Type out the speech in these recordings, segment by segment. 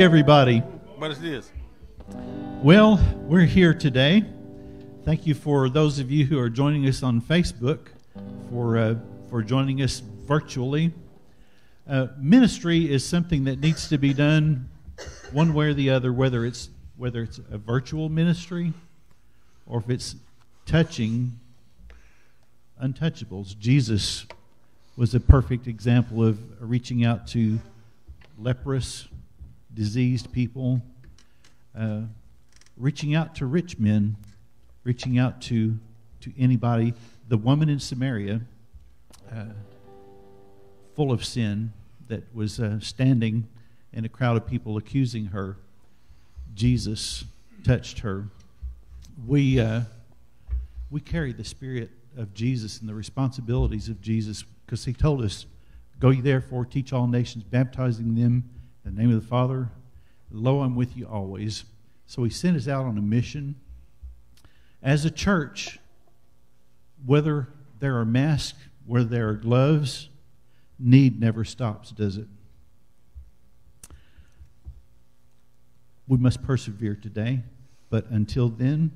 Everybody. What is this? Well, we're here today. Thank you for those of you who are joining us on Facebook, for joining us virtually. Ministry is something that needs to be done one way or the other, whether it's a virtual ministry or if it's touching untouchables. Jesus was a perfect example of reaching out to leprous, diseased people, reaching out to rich men, reaching out to anybody. The woman in Samaria, full of sin, that was standing in a crowd of people accusing her, Jesus touched her. We carry the spirit of Jesus and the responsibilities of Jesus because he told us, "Go ye therefore, teach all nations, baptizing them in the name of the Father, lo, I'm with you always." So he sent us out on a mission. As a church, whether there are masks, whether there are gloves, need never stops, does it? We must persevere today, but until then,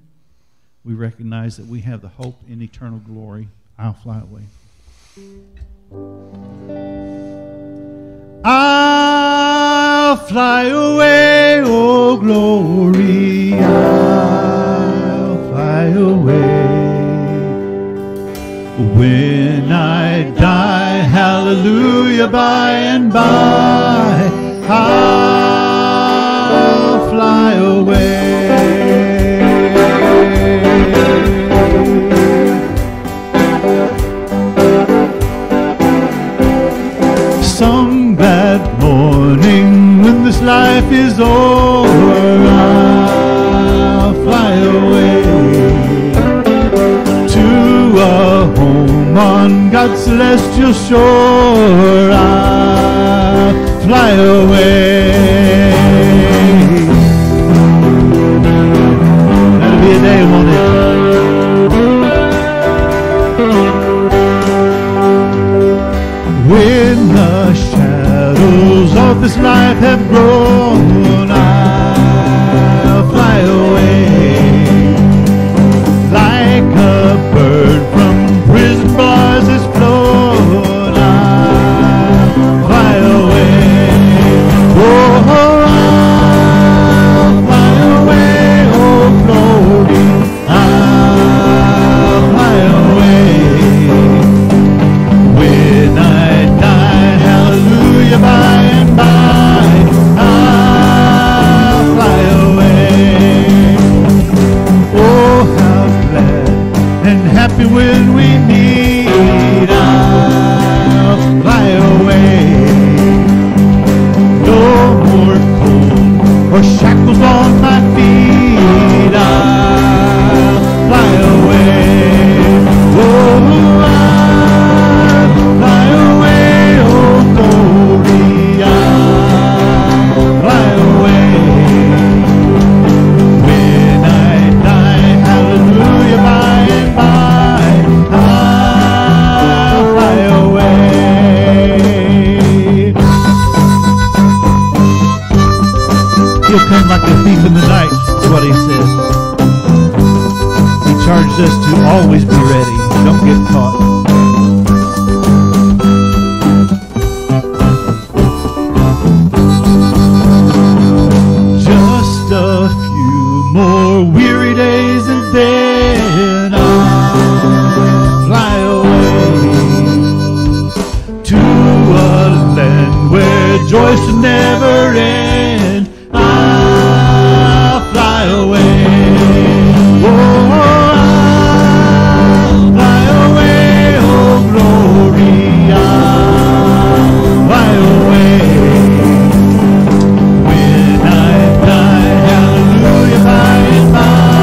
we recognize that we have the hope in eternal glory. I'll fly away. I'll fly away, oh glory, I'll fly away. When I die, hallelujah, by and by, I'll fly away. Some bad morning when this life is over, I'll fly away to a home on God's celestial shore, I'll fly away. That'll be a day, won't it? Of this life have grown, I'll fly away like a bird from prison bars is flown, I'll fly away. Oh, I'll fly away, oh glory, I'll fly away. When I die, hallelujah, bye. I'll fly away. Oh, how glad and happy when we meet, I'll fly away. No more cold or shackles on my feet, I'll fly away. Oh, I'll fly away, oh glory, fly away. When I die, hallelujah, by and by, I'll fly away. He'll come like a thief in the night, is what he said. He charged us to always be ready. Don't get caught. Joys to never end, I'll fly away. Oh, I'll fly away, oh glory, I'll fly away. When I die, hallelujah, by and by.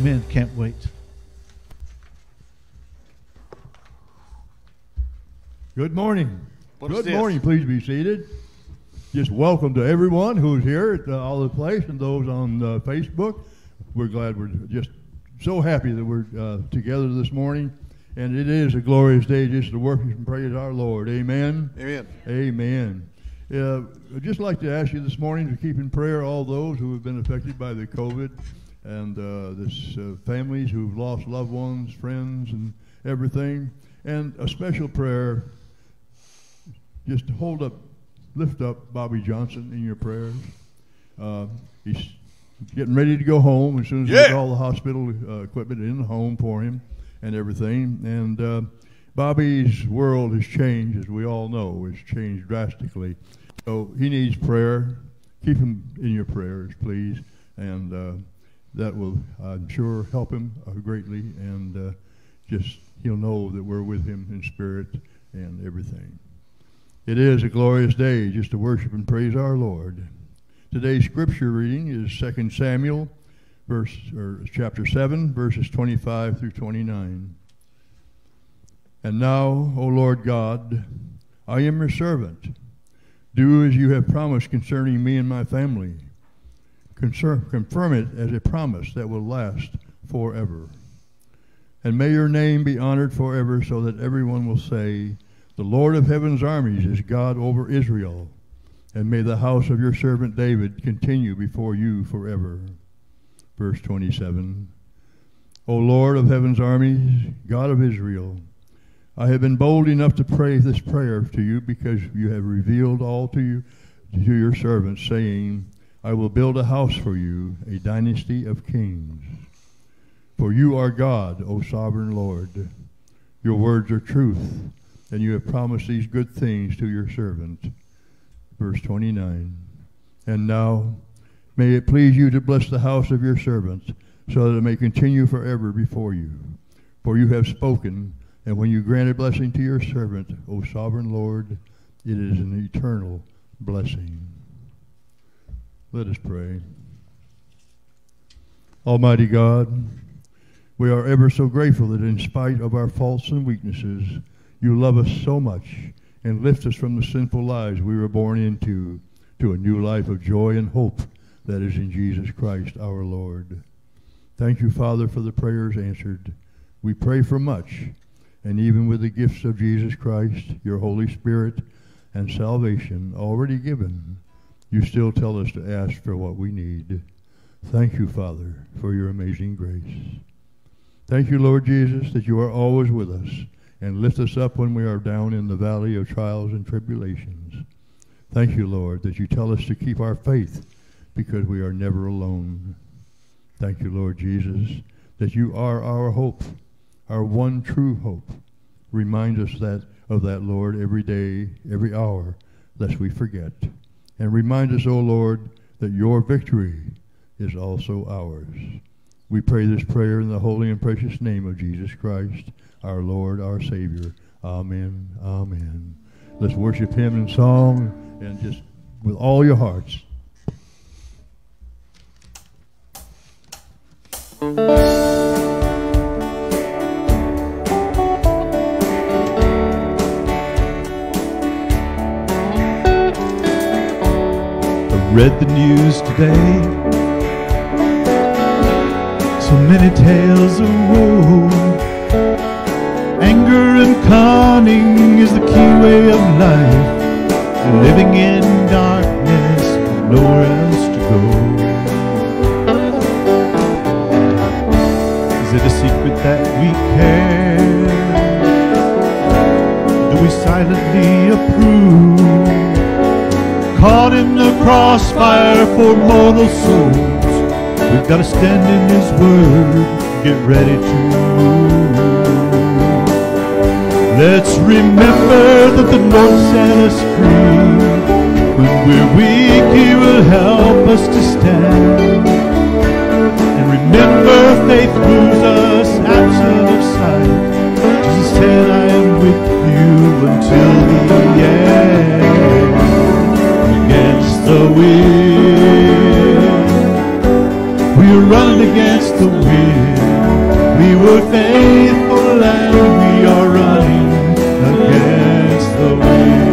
Amen. Can't wait. Good morning. Good morning. Please be seated. Just welcome to everyone who's here at the Olive Place and those on Facebook. We're glad. We're just so happy that we're together this morning. And it is a glorious day just to worship and praise our Lord. Amen. Amen. Amen. I'd just like to ask you this morning to keep in prayer all those who have been affected by the COVID and families who've lost loved ones, friends, and everything. And a special prayer, just hold up, lift up Bobby Johnson in your prayers. He's getting ready to go home as soon as we get all the hospital equipment in the home for him and everything. And Bobby's world has changed, as we all know. It's changed drastically. So he needs prayer. Keep him in your prayers, please. And that will, I'm sure, help him greatly. And just he'll know that we're with him in spirit and everything. It is a glorious day just to worship and praise our Lord. Today's scripture reading is 2 Samuel chapter 7, verses 25 through 29. And now, O Lord God, I am your servant. Do as you have promised concerning me and my family. Confirm it as a promise that will last forever. And may your name be honored forever, so that everyone will say, the Lord of heaven's armies is God over Israel. And may the house of your servant David continue before you forever. Verse 27. O Lord of heaven's armies, God of Israel, I have been bold enough to pray this prayer to you because you have revealed all to your servants, saying, I will build a house for you, a dynasty of kings. For you are God, O sovereign Lord. Your words are truth, and you have promised these good things to your servant. Verse 29. And now, may it please you to bless the house of your servant, so that it may continue forever before you. For you have spoken, and when you grant a blessing to your servant, O sovereign Lord, it is an eternal blessing. Let us pray. Almighty God, we are ever so grateful that in spite of our faults and weaknesses, you love us so much and lift us from the sinful lives we were born into to a new life of joy and hope that is in Jesus Christ our Lord. Thank you, Father, for the prayers answered. We pray for much, and even with the gifts of Jesus Christ, your Holy Spirit, and salvation already given, you still tell us to ask for what we need. Thank you, Father, for your amazing grace. Thank you, Lord Jesus, that you are always with us and lift us up when we are down in the valley of trials and tribulations. Thank you, Lord, that you tell us to keep our faith because we are never alone. Thank you, Lord Jesus, that you are our hope. Our one true hope. Remind us of that, Lord, every day, every hour, lest we forget. And remind us, O Lord, that your victory is also ours. We pray this prayer in the holy and precious name of Jesus Christ, our Lord, our Savior. Amen. Amen. Let's worship him in song and just with all your hearts. Read the news today, so many tales of woe. Anger and conning is the key way of life. We're living in darkness, nowhere else to go. Is it a secret that we care? Do we silently approve? Caught in the crossfire for mortal souls, we've got to stand in his word, get ready to move. Let's remember that the Lord set us free. When we're weak, he will help us to stand. And remember, faith moves us absent of sight. Jesus said, I am with you until the end. Against the wind, we are running against the wind. were faithful and we are running against the wind.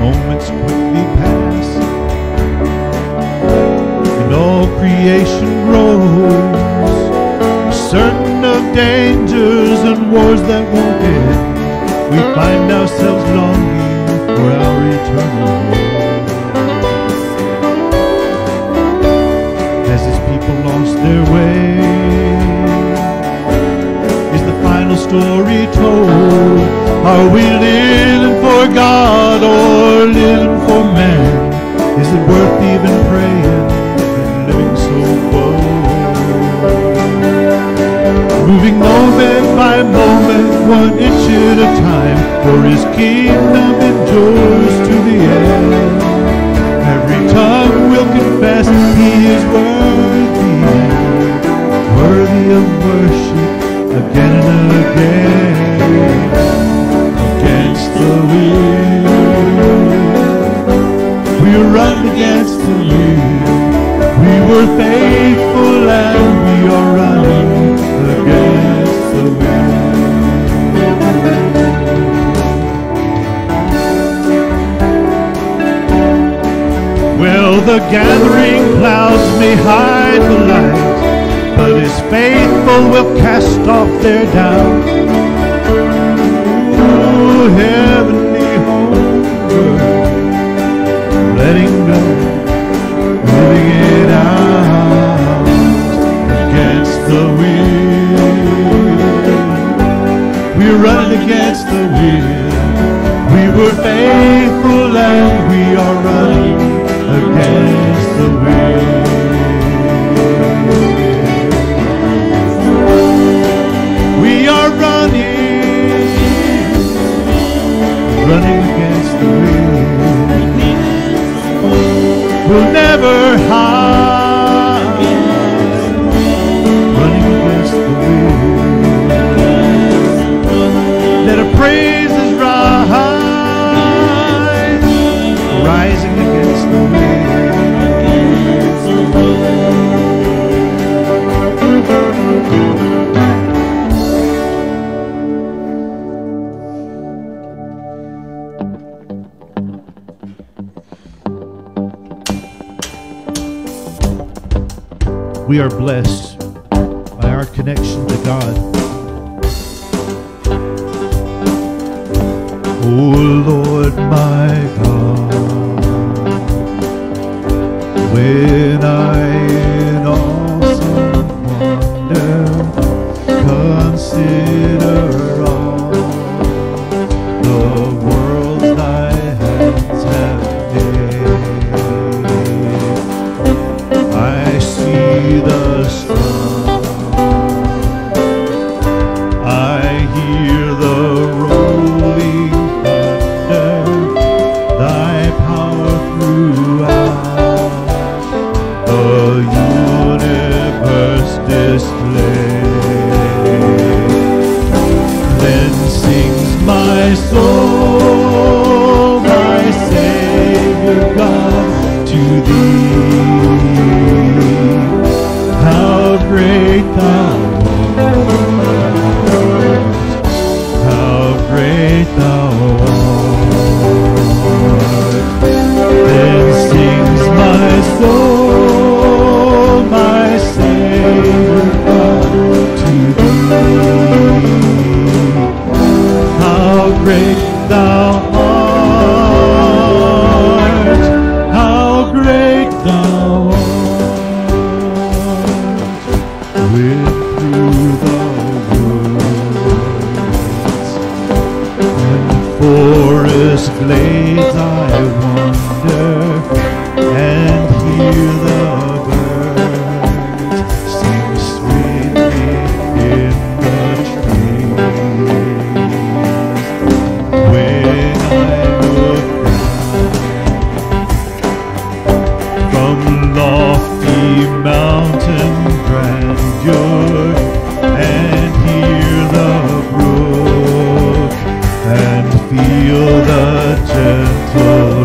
Moments quickly pass and all creation grows, certain of dangers and wars that won't end. We find ourselves longing for our eternal home. As his people lost their way, is the final story told? Are we living for God or living for man? Is it worth even praying and living so low? Moving moment by moment, one inch at a time, for his kingdom endures to the end. Every tongue will confess he is worthy of worship again and again. Against the wind, we run against the wind. We were faithful and we are running against the wind. Well, the gathering clouds may hide the light, but his faithful will cast off their doubt. Ooh, heavenly homeward, letting go, living it out against the wind. We run against the wind. We were faithful and we are running against the wind. We are running against the wind. We'll never hide, running against the wind. Let our praises rise, rising against the wind. We are blessed by our connection to God. Oh Lord, my God, when I in awesome wonder consider all the worlds thy hands have made, I see the stars, I hear the rolling thunder, thy power throughout the universe displays. Then sings my soul, my Savior God, to thee. How great thou art, how great thou art. Then sings my soul, my Savior God, to thee. How great thou art. Glades I wander and hear the birds sing sweetly in the trees. When I look down from lofty mountain grandeur and hear the brook and feel the gentle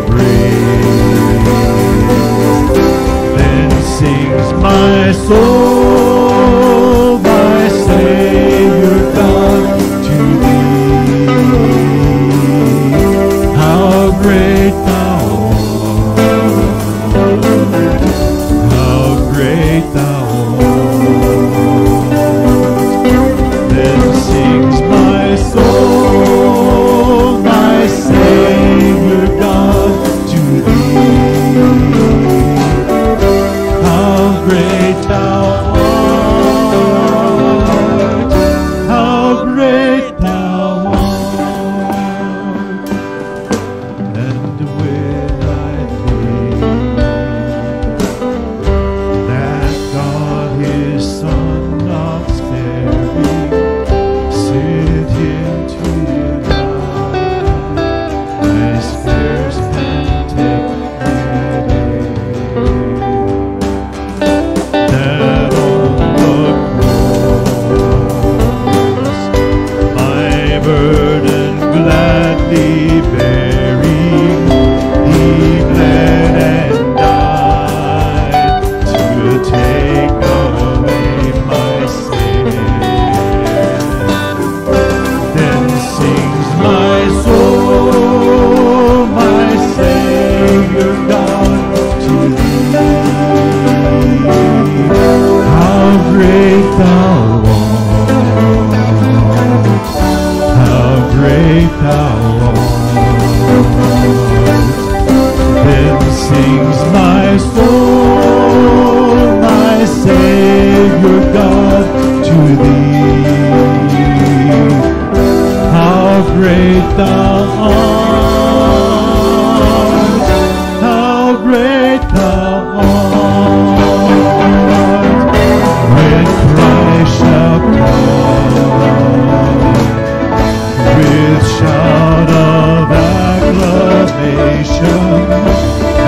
salvation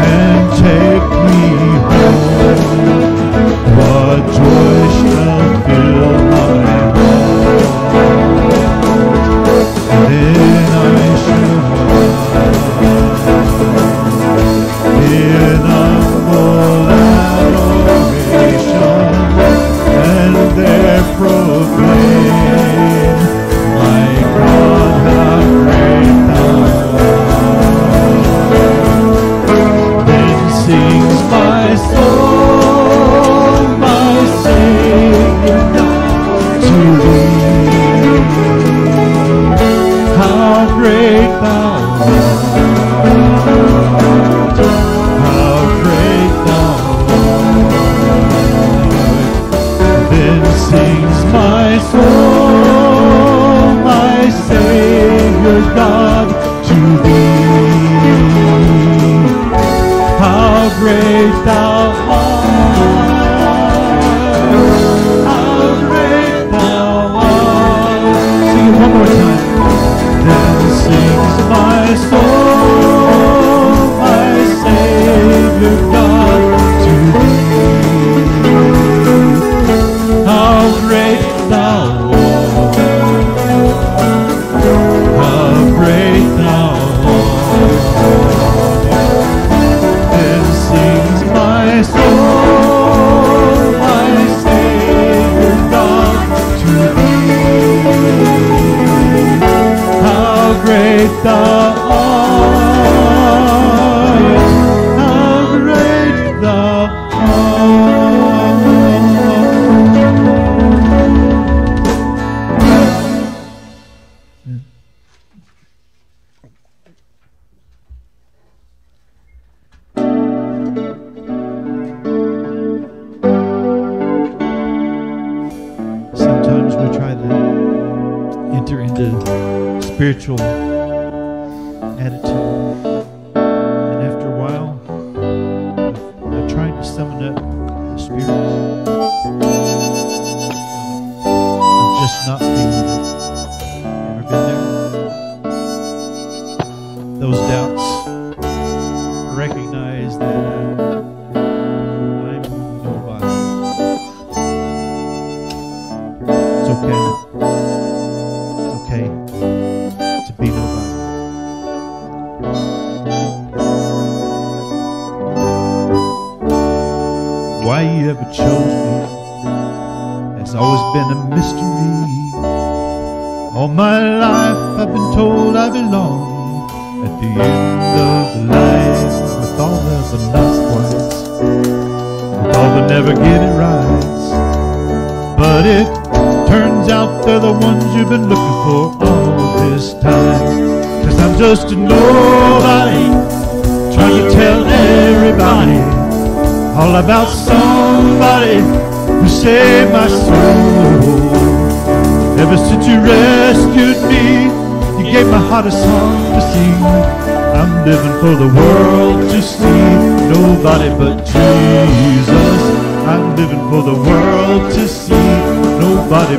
and take me home. What joy shall fill my heart, then I shall hear humble adoration and there proclaim,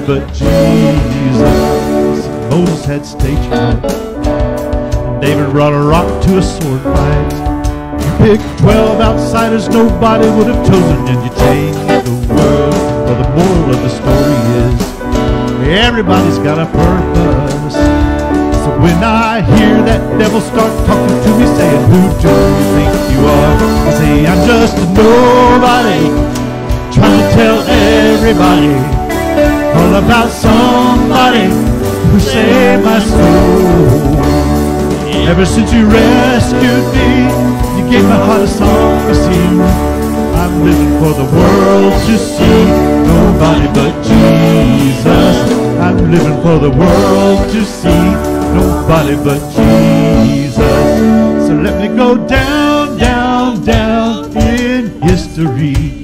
but Jesus. Moses had stage fright, and David brought a rock to a sword fight. You picked 12 outsiders nobody would have chosen, and you changed the world. Well, the moral of the story is everybody's got a purpose. So when I hear that devil start talking to me, saying, who do you think you are? I say, I'm just a nobody, trying to tell everybody all about somebody who saved my soul. Ever since you rescued me, you gave my heart a song to sing. I'm living for the world to see, nobody but Jesus. I'm living for the world to see, nobody but Jesus. So let me go down, down, down in history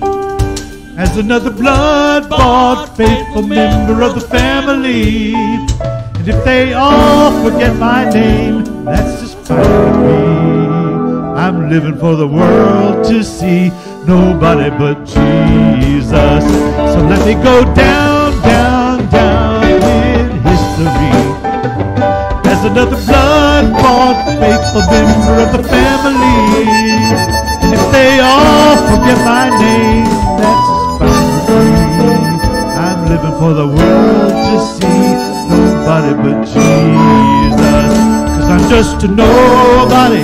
as another blood-bought, faithful member of the family. And if they all forget my name, that's just fine with me. I'm living for the world to see, nobody but Jesus. So let me go down, down, down in history as another blood-bought, faithful member of the family. If they all forget my name, that's fine with me. I'm living for the world to see, nobody but Jesus. 'Cause I'm just a nobody,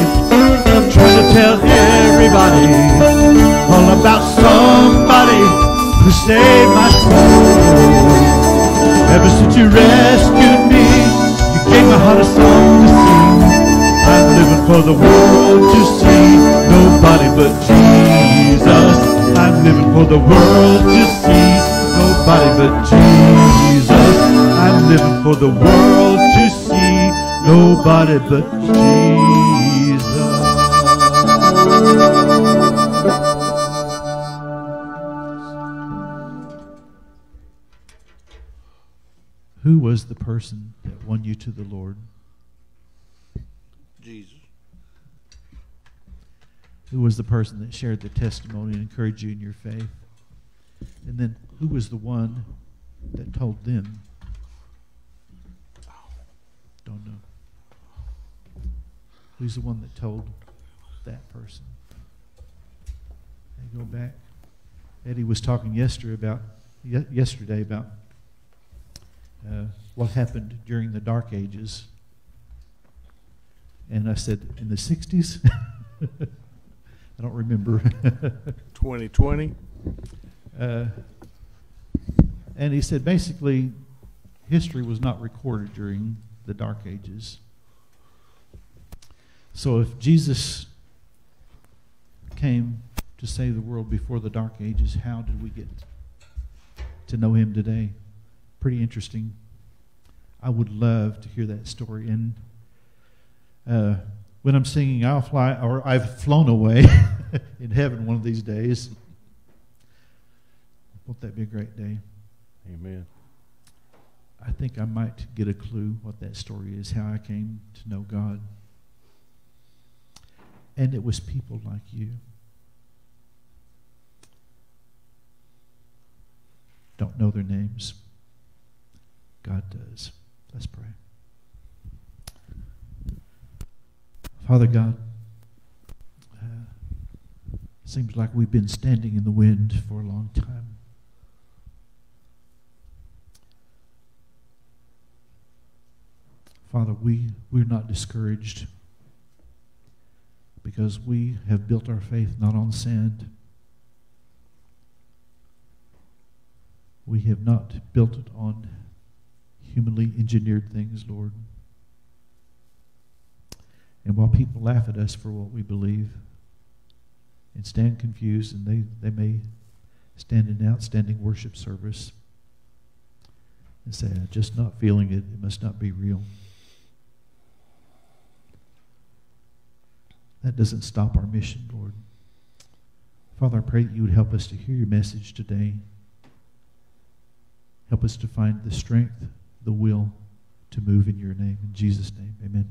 I'm trying to tell everybody all about somebody who saved my soul. Ever since you rescued me, you gave my heart a song to sing. I'm living for the world to see, nobody but Jesus. I'm living for the world to see, nobody but Jesus. I'm living for the world to see, nobody but Jesus. Who was the person that won you to the Lord? Jesus. Who was the person that shared the testimony and encouraged you in your faith? And then who was the one that told them? Don't know. Who's the one that told that person? They go back. Eddie was talking yesterday about what happened during the Dark Ages. And I said, in the 60s? I don't remember. 2020? And he said, basically, history was not recorded during the Dark Ages. So if Jesus came to save the world before the Dark Ages, how did we get to know him today? Pretty interesting. I would love to hear that story. And when I'm singing, I'll fly, or I've flown away in heaven one of these days. Won't that be a great day? Amen. I think I might get a clue what that story is, how I came to know God. And it was people like you. Don't know their names. God does. Let's pray. Father God, seems like we've been standing in the wind for a long time. Father, we're not discouraged because we have built our faith not on sand. We have not built it on humanly engineered things, Lord. And while people laugh at us for what we believe and stand confused, and they may stand in an outstanding worship service and say, I'm just not feeling it, it must not be real. That doesn't stop our mission, Lord. Father, I pray that you would help us to hear your message today. Help us to find the strength, the will to move in your name. In Jesus' name, amen.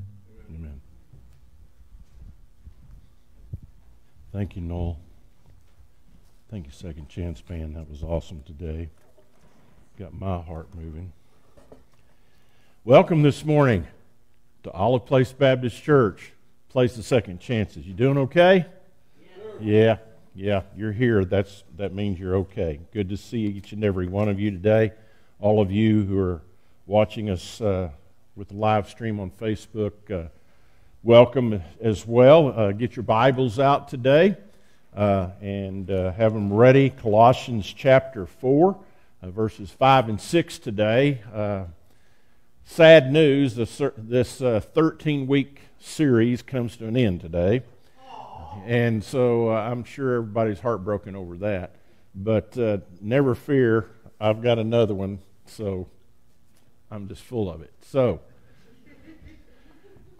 Amen. Thank you, Noel. Thank you, Second Chance Band. That was awesome today. Got my heart moving. Welcome this morning to Olive Place Baptist Church, place of second chances. You doing okay? Yeah. Yeah, you're here. That means you're okay. Good to see each and every one of you today. All of you who are watching us with the live stream on Facebook, welcome as well. Get your Bibles out today and have them ready. Colossians chapter 4, verses 5 and 6 today. Sad news, this 13-week series comes to an end today. And so I'm sure everybody's heartbroken over that. But never fear, I've got another one, so I'm just full of it. So,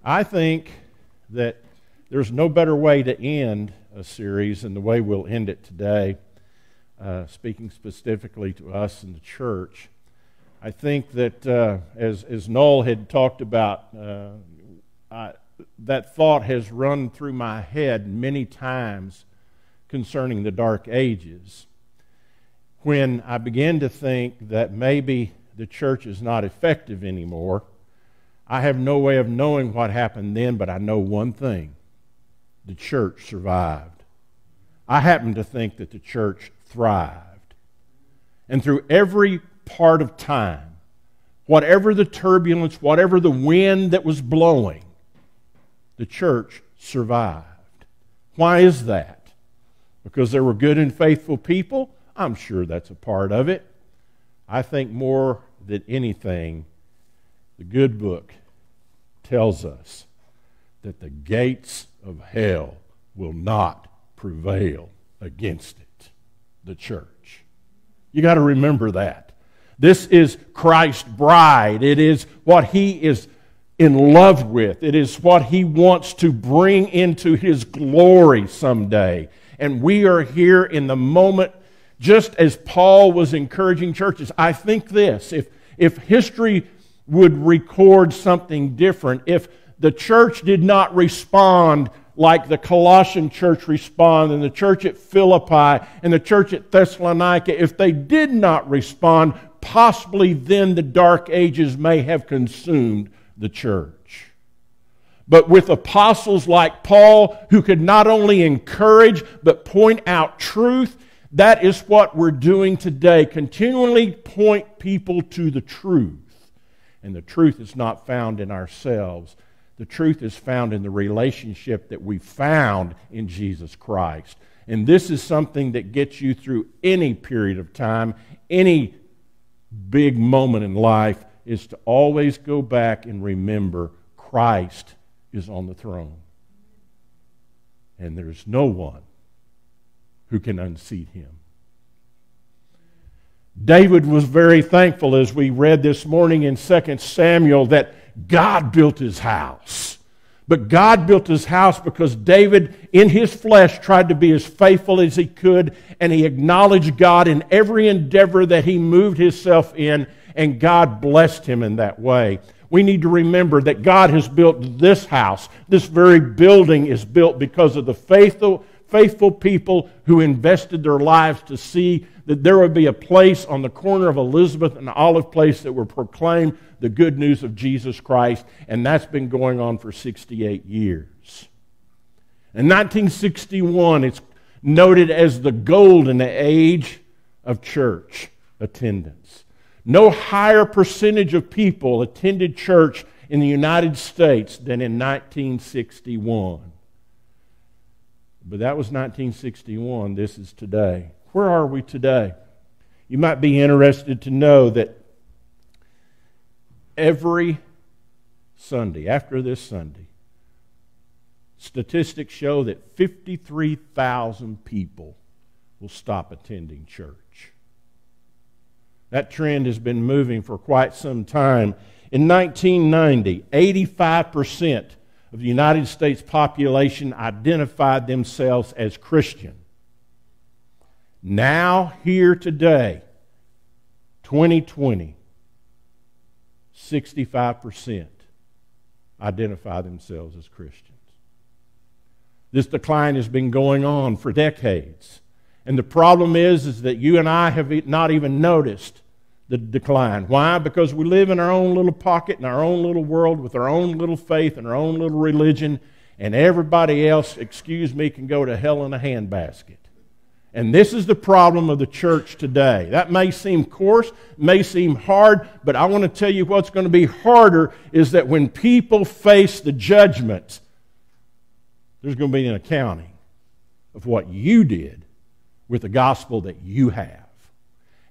I think that there's no better way to end a series than the way we'll end it today, speaking specifically to us in the church. I think that as Noel had talked about, that thought has run through my head many times concerning the Dark Ages, when I began to think that maybe the church is not effective anymore I have no way of knowing what happened then, but I know one thing. The church survived. I happen to think that the church thrived. And through every part of time, whatever the turbulence, whatever the wind that was blowing, the church survived. Why is that? Because there were good and faithful people? I'm sure that's a part of it. I think more than anything, the good book tells us that the gates of hell will not prevail against it, the church. You got to remember that. This is Christ's bride. It is what He is in love with. It is what He wants to bring into His glory someday. And we are here in the moment, just as Paul was encouraging churches. I think this, if history would record something different, if the church did not respond like the Colossian church responded, and the church at Philippi, and the church at Thessalonica, if they did not respond, possibly then the Dark Ages may have consumed the church. But with apostles like Paul, who could not only encourage, but point out truth, that is what we're doing today. Continually point people to the truth. And the truth is not found in ourselves. The truth is found in the relationship that we found in Jesus Christ. And this is something that gets you through any period of time, any big moment in life, is to always go back and remember Christ is on the throne. And there's no one who can unseat Him. David was very thankful, as we read this morning in 2 Samuel, that God built his house. But God built his house because David, in his flesh, tried to be as faithful as he could, and he acknowledged God in every endeavor that he moved himself in, and God blessed him in that way. We need to remember that God has built this house. This very building is built because of the faithful people who invested their lives to see that there would be a place on the corner of Elizabeth and Olive Place that would proclaim the good news of Jesus Christ, and that's been going on for 68 years. In 1961, it's noted as the golden age of church attendance. No higher percentage of people attended church in the United States than in 1961. But that was 1961. This is today. Where are we today? You might be interested to know that every Sunday, after this Sunday, statistics show that 53,000 people will stop attending church. That trend has been moving for quite some time. In 1990, 85% of the United States population identified themselves as Christian. Now, here today, 2020, 65% identify themselves as Christians. This decline has been going on for decades. And the problem is that you and I have not even noticed the decline. Why? Because we live in our own little pocket, in our own little world, with our own little faith and our own little religion, and everybody else, excuse me, can go to hell in a handbasket. And this is the problem of the church today. That may seem coarse, may seem hard, but I want to tell you what's going to be harder is that when people face the judgment, there's going to be an accounting of what you did with the gospel that you have.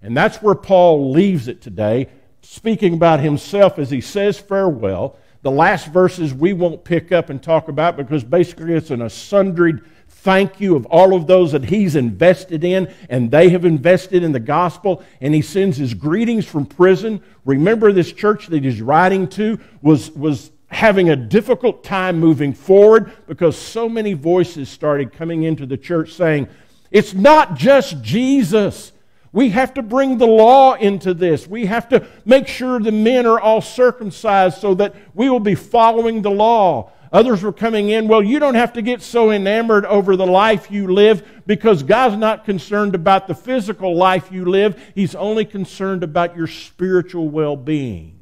And that's where Paul leaves it today, speaking about himself as he says farewell. The last verses we won't pick up and talk about because basically it's an asundered thank you of all of those that he's invested in, and they have invested in the gospel, and he sends his greetings from prison. Remember, this church that he's writing to was having a difficult time moving forward because so many voices started coming into the church saying, it's not just Jesus. We have to bring the law into this. We have to make sure the men are all circumcised so that we will be following the law. Others were coming in, well, you don't have to get so enamored over the life you live because God's not concerned about the physical life you live. He's only concerned about your spiritual well-being.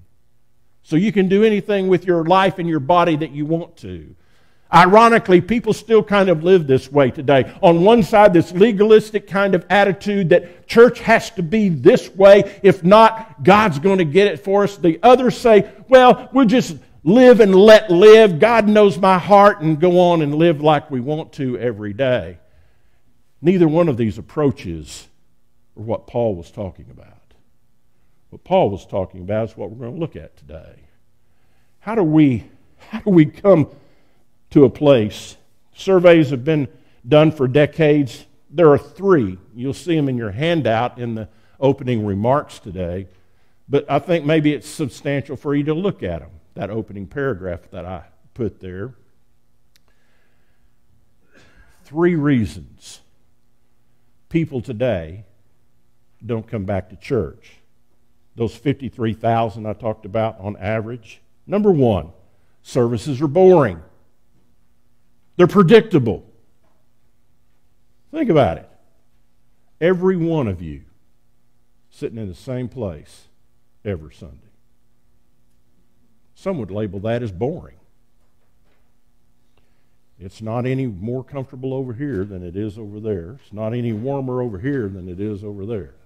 So you can do anything with your life and your body that you want to. Ironically, people still kind of live this way today. On one side, this legalistic kind of attitude that church has to be this way. If not, God's going to get it for us. The others say, well, we'll just live and let live. God knows my heart, and go on and live like we want to every day. Neither one of these approaches are what Paul was talking about. What Paul was talking about is what we're going to look at today. How do we come to a place? Surveys have been done for decades. There are three. You'll see them in your handout in the opening remarks today. But I think maybe it's substantial for you to look at them, that opening paragraph that I put there. Three reasons people today don't come back to church. Those 53,000 I talked about on average. Number one, services are boring. They're predictable. Think about it. Every one of you sitting in the same place every Sunday. Some would label that as boring. It's not any more comfortable over here than it is over there. It's not any warmer over here than it is over there.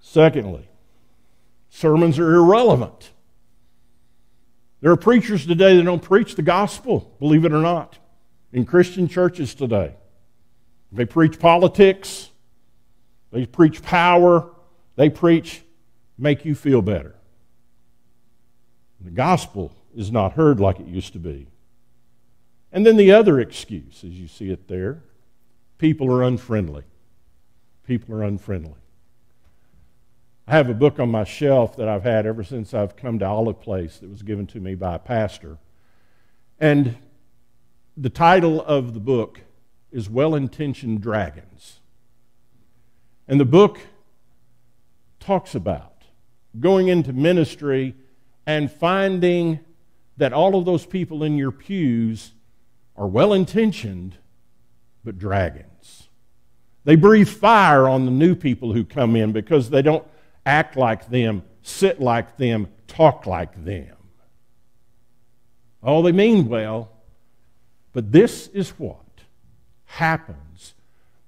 Secondly, sermons are irrelevant. There are preachers today that don't preach the gospel, believe it or not, in Christian churches today. They preach politics, they preach power, they preach make you feel better. The gospel is not heard like it used to be. And then the other excuse, as you see it there, people are unfriendly. People are unfriendly. I have a book on my shelf that I've had ever since I've come to Olive Place that was given to me by a pastor. And the title of the book is Well-Intentioned Dragons. And the book talks about going into ministry and finding that all of those people in your pews are well-intentioned, but dragons. They breathe fire on the new people who come in because they don't act like them, sit like them, talk like them. Oh, they mean well, but this is what happens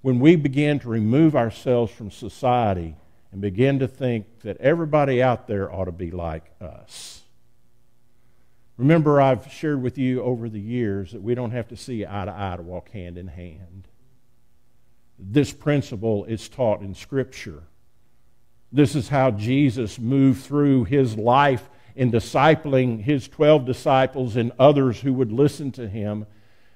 when we begin to remove ourselves from society and begin to think that everybody out there ought to be like us. Remember, I've shared with you over the years that we don't have to see eye to eye to walk hand in hand. This principle is taught in Scripture. This is how Jesus moved through his life in discipling his 12 disciples and others who would listen to him,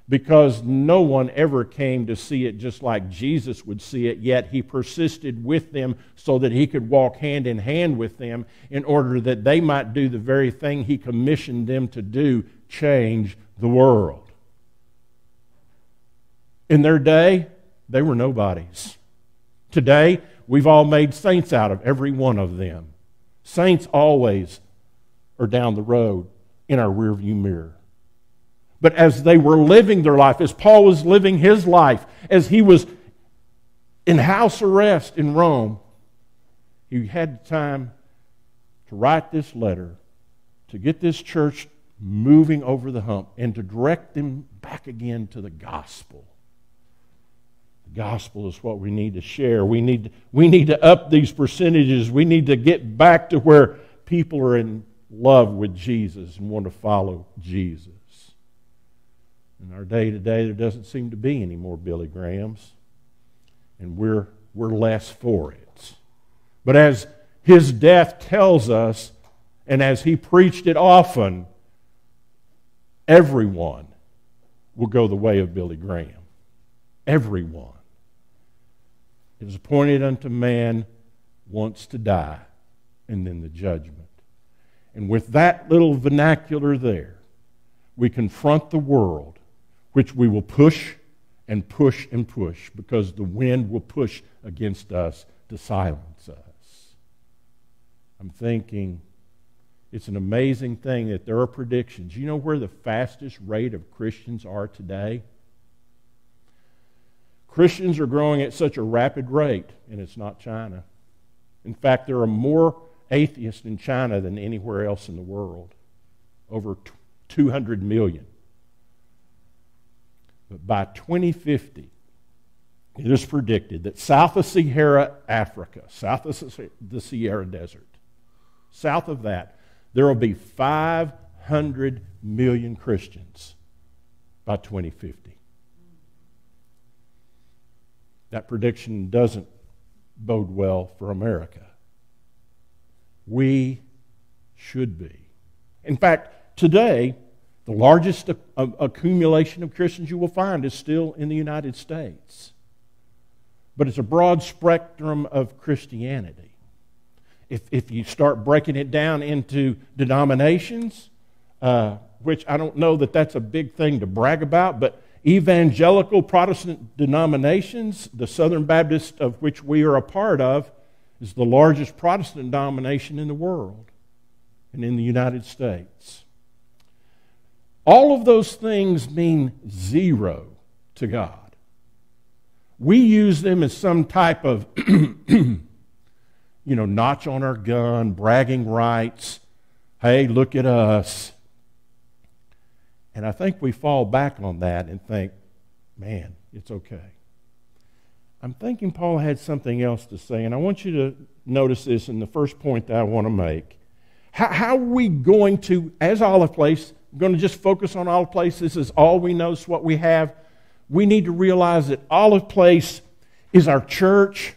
because no one ever came to see it just like Jesus would see it, yet he persisted with them so that he could walk hand in hand with them in order that they might do the very thing he commissioned them to do, change the world. In their day, they were nobodies. Today, we've all made saints out of every one of them. Saints always are down the road in our rearview mirror. But as they were living their life, as Paul was living his life, as he was in house arrest in Rome, he had time to write this letter, to get this church moving over the hump, and to direct them back again to the gospel. Gospel is what we need to share. We need to up these percentages. We need to get back to where people are in love with Jesus and want to follow Jesus. In our day to day, there doesn't seem to be any more Billy Grahams, and we're less for it. But as his death tells us, and as he preached it often, everyone will go the way of Billy Graham. Everyone. It is appointed unto man once to die, and then the judgment. And with that little vernacular there, we confront the world, which we will push and push and push, because the wind will push against us to silence us. I'm thinking, it's an amazing thing that there are predictions. You know where the fastest rate of Christians are today? Christians are growing at such a rapid rate, and it's not China. In fact, there are more atheists in China than anywhere else in the world. Over 200 million. But by 2050, it is predicted that south of Sahara, Africa, south of the Sahara Desert, south of that, there will be 500 million Christians by 2050. That prediction doesn't bode well for America. We should be. In fact, today, the largest accumulation of Christians you will find is still in the United States. But it's a broad spectrum of Christianity. If you start breaking it down into denominations, which I don't know that that's a big thing to brag about, but evangelical Protestant denominations, the Southern Baptist of which we are a part of, is the largest Protestant denomination in the world and in the United States. All of those things mean zero to God. We use them as some type of, notch on our gun, bragging rights. Hey, look at us. And I think we fall back on that and think, man, it's okay. I'm thinking Paul had something else to say, and I want you to notice this in the first point that I want to make. How are we going to, as Olive Place, I'm going to just focus on Olive Place. This is all we know, it's what we have. We need to realize that Olive Place is our church,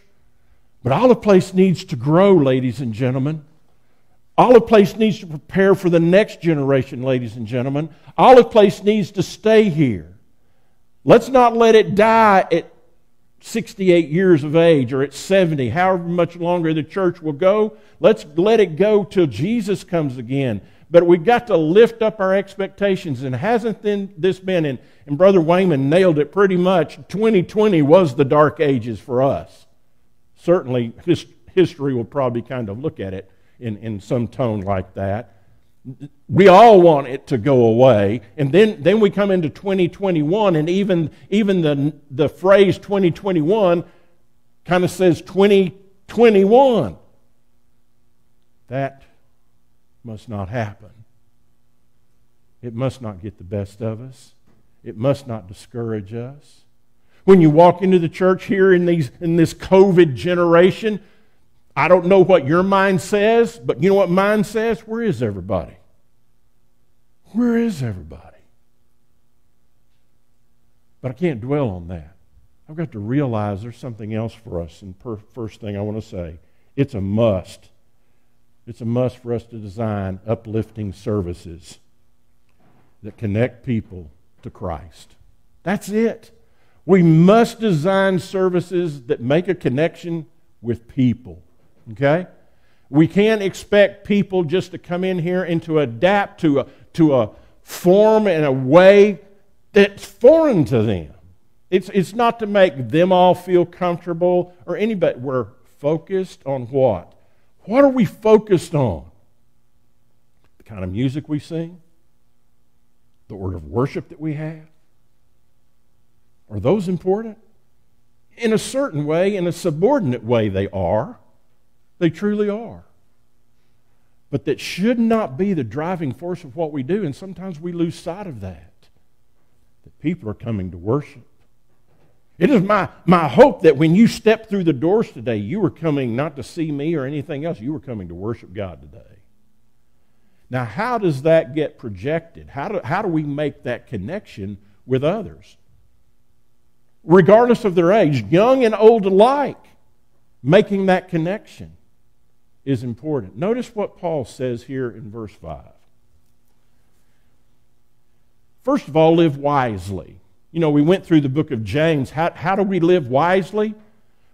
but Olive Place needs to grow, ladies and gentlemen. Olive Place needs to prepare for the next generation, ladies and gentlemen. Olive Place needs to stay here. Let's not let it die at 68 years of age or at 70, however much longer the church will go. Let's let it go till Jesus comes again. But we've got to lift up our expectations. And hasn't this been, and Brother Wayman nailed it pretty much, 2020 was the dark ages for us. Certainly, history will probably kind of look at it in some tone like that. We all want it to go away. And then we come into 2021, and even the phrase 2021 kind of says 2021. That must not happen. It must not get the best of us. It must not discourage us. When you walk into the church here in this COVID generation, I don't know what your mind says, but you know what mine says? Where is everybody? Where is everybody? But I can't dwell on that. I've got to realize there's something else for us. And first thing I want to say, it's a must. It's a must for us to design uplifting services that connect people to Christ. That's it. We must design services that make a connection with people. Okay? We can't expect people just to come in here and to adapt to a form and a way that's foreign to them. It's not to make them all feel comfortable or anybody. We're focused on what? What are we focused on? The kind of music we sing? The order of worship that we have? Are those important? In a certain way, in a subordinate way, they are. They truly are. But that should not be the driving force of what we do, and sometimes we lose sight of that. That people are coming to worship. It is my hope that when you step through the doors today, you are coming not to see me or anything else. You are coming to worship God today. Now, how does that get projected? How do we make that connection with others? Regardless of their age, young and old alike, making that connection is important. Notice what Paul says here in verse 5. First of all, live wisely. You know, we went through the book of James. How do we live wisely?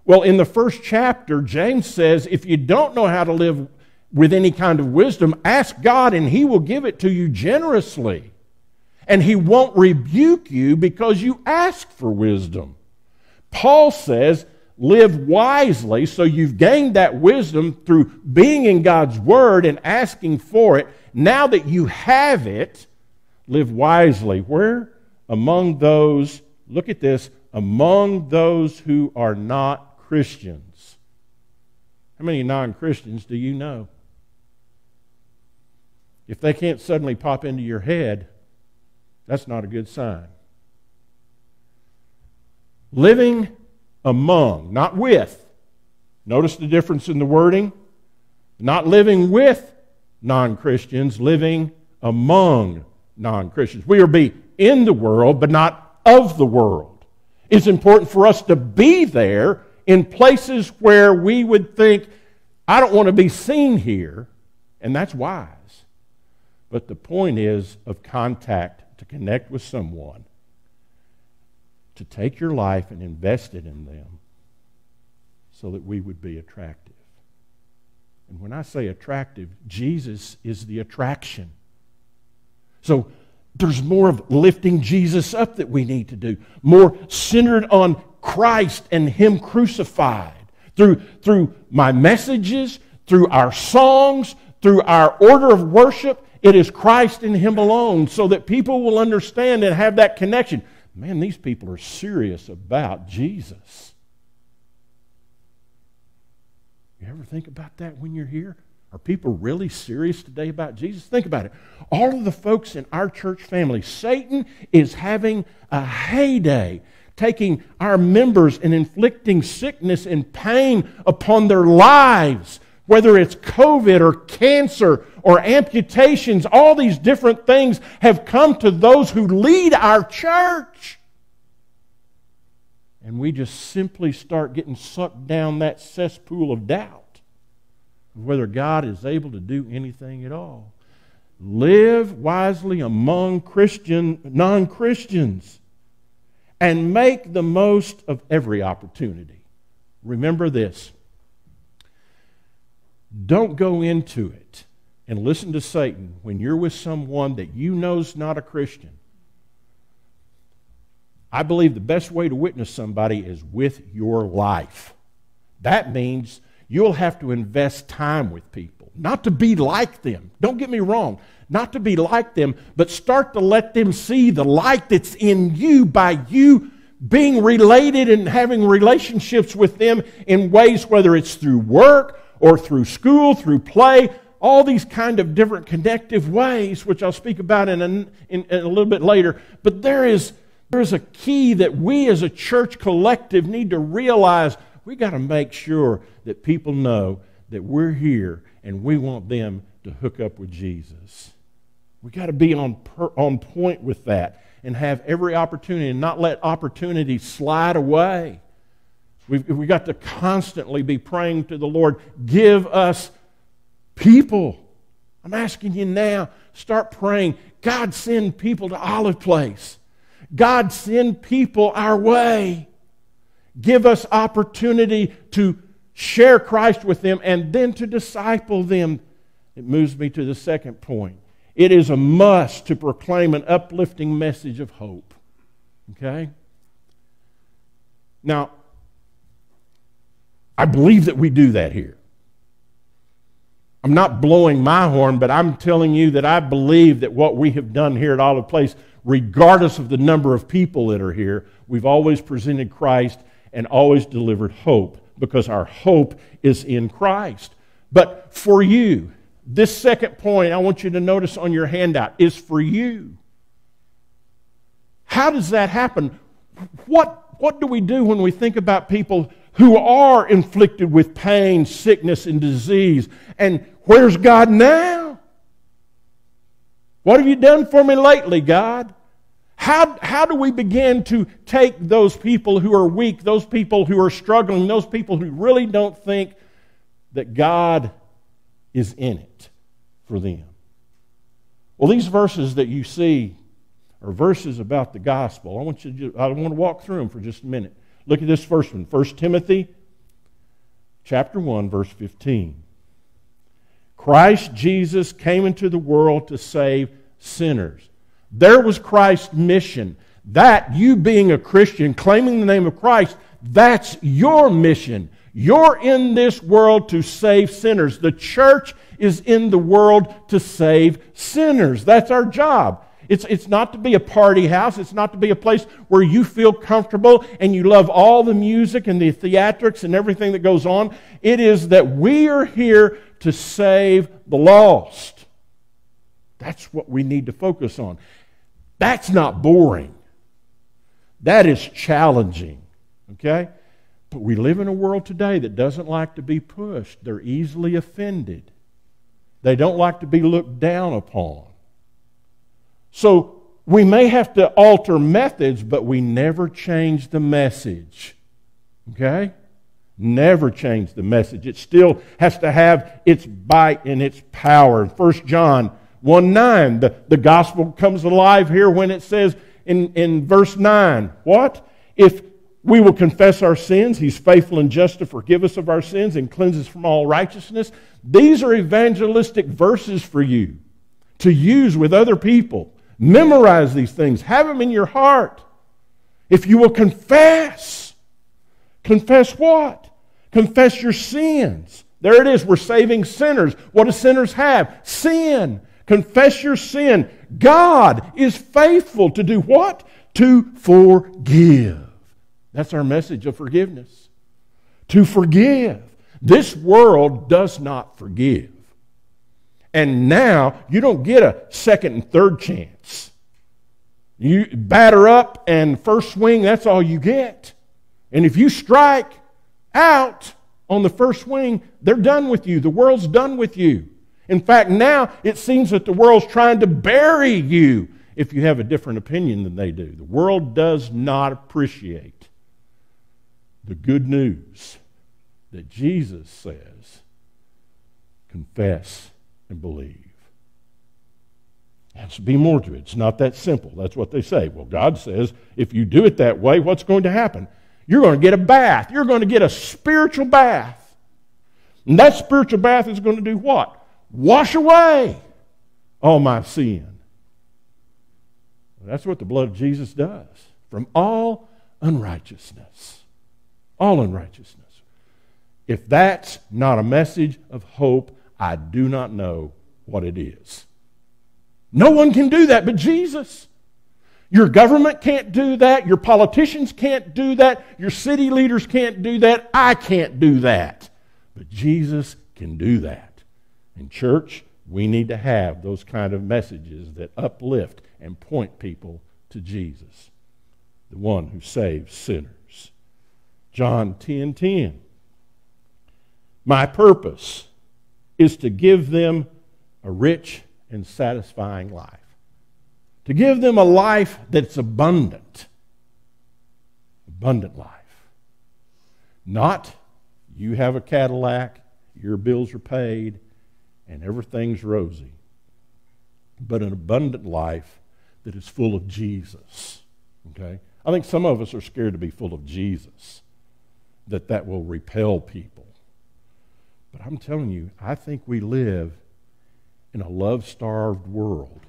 Well, in the first chapter, James says, if you don't know how to live with any kind of wisdom, ask God and He will give it to you generously. And He won't rebuke you because you ask for wisdom. Paul says, live wisely, so you've gained that wisdom through being in God's Word and asking for it. Now that you have it, live wisely. Where? Among those, look at this, among those who are not Christians. How many non-Christians do you know? If they can't suddenly pop into your head, that's not a good sign. Living among, not with. Notice the difference in the wording. Not living with non-Christians, living among non-Christians. We are be in the world, but not of the world. It's important for us to be there in places where we would think, I don't want to be seen here, and that's wise. But the point is of contact, to connect with someone, to take your life and invest it in them so that we would be attractive. And when I say attractive, Jesus is the attraction. So there's more of lifting Jesus up that we need to do, more centered on Christ and Him crucified. Through my messages, through our songs, through our order of worship, it is Christ and Him alone, so that people will understand and have that connection. Man, these people are serious about Jesus. You ever think about that when you're here? Are people really serious today about Jesus? Think about it. All of the folks in our church family, Satan is having a heyday, taking our members and inflicting sickness and pain upon their lives, whether it's COVID or cancer or amputations. All these different things have come to those who lead our church. And we just simply start getting sucked down that cesspool of doubt of whether God is able to do anything at all. Live wisely among non-Christians. And make the most of every opportunity. Remember this. Don't go into it and listen to Satan when you're with someone that you know's not a Christian. I believe the best way to witness somebody is with your life. That means you'll have to invest time with people. Not to be like them. Don't get me wrong. Not to be like them, but start to let them see the light that's in you by you being related and having relationships with them in ways, whether it's through work or through school, through play, all these kind of different connective ways, which I'll speak about in a little bit later. But there is a key that we as a church collective need to realize. We've got to make sure that people know that we're here and we want them to hook up with Jesus. We've got to be on point with that and have every opportunity and not let opportunity slide away. We've got to constantly be praying to the Lord, give us people. I'm asking you now, start praying, God, send people to Olive Place. God, send people our way. Give us opportunity to share Christ with them and then to disciple them. It moves me to the second point. It is a must to proclaim an uplifting message of hope. Okay? Now, I believe that we do that here. I'm not blowing my horn, but I'm telling you that I believe that what we have done here at Olive Place, regardless of the number of people that are here, we've always presented Christ and always delivered hope, because our hope is in Christ. But for you, this second point I want you to notice on your handout is for you. How does that happen? What do we do when we think about people who are inflicted with pain, sickness, and disease? And where's God now? What have you done for me lately, God? How do we begin to take those people who are weak, those people who are struggling, those people who really don't think that God is in it for them? Well, these verses that you see are verses about the gospel. I want to walk through them for just a minute. Look at this first one, 1 Timothy chapter 1, verse 15. Christ Jesus came into the world to save sinners. There was Christ's mission. That, you being a Christian, claiming the name of Christ, that's your mission. You're in this world to save sinners. The church is in the world to save sinners. That's our job. It's not to be a party house. It's not to be a place where you feel comfortable and you love all the music and the theatrics and everything that goes on. It is that we are here to save the lost. That's what we need to focus on. That's not boring. That is challenging, okay? But we live in a world today that doesn't like to be pushed. They're easily offended. They don't like to be looked down upon. So we may have to alter methods, but we never change the message, okay? Never change the message. It still has to have its bite and its power. In 1 John 1:9, the gospel comes alive here when it says, in verse 9, what? If we will confess our sins, He's faithful and just to forgive us of our sins and cleanse us from all righteousness. These are evangelistic verses for you to use with other people. Memorize these things. Have them in your heart. If you will confess. Confess what? Confess your sins. There it is. We're saving sinners. What do sinners have? Sin. Confess your sin. God is faithful to do what? To forgive. That's our message of forgiveness. To forgive. This world does not forgive. And now, you don't get a second and third chance. You batter up and first swing, that's all you get. And if you strike out on the first swing, they're done with you. The world's done with you. In fact, now it seems that the world's trying to bury you if you have a different opinion than they do. The world does not appreciate the good news that Jesus says, confess and believe. Has to be more to it. It's not that simple. That's what they say. Well, God says, if you do it that way, what's going to happen? You're going to get a bath. You're going to get a spiritual bath. And that spiritual bath is going to do what? Wash away all my sin. Well, that's what the blood of Jesus does. From all unrighteousness. All unrighteousness. If that's not a message of hope, I do not know what it is. No one can do that but Jesus. Your government can't do that. Your politicians can't do that. Your city leaders can't do that. I can't do that. But Jesus can do that. In church, we need to have those kind of messages that uplift and point people to Jesus, the one who saves sinners. John 10:10. My purpose is to give them a rich and satisfying life. To give them a life that's abundant. Abundant life. Not you have a Cadillac, your bills are paid, and everything's rosy. But an abundant life that is full of Jesus. Okay? I think some of us are scared to be full of Jesus. That will repel people. But I'm telling you, I think we live in a love-starved world.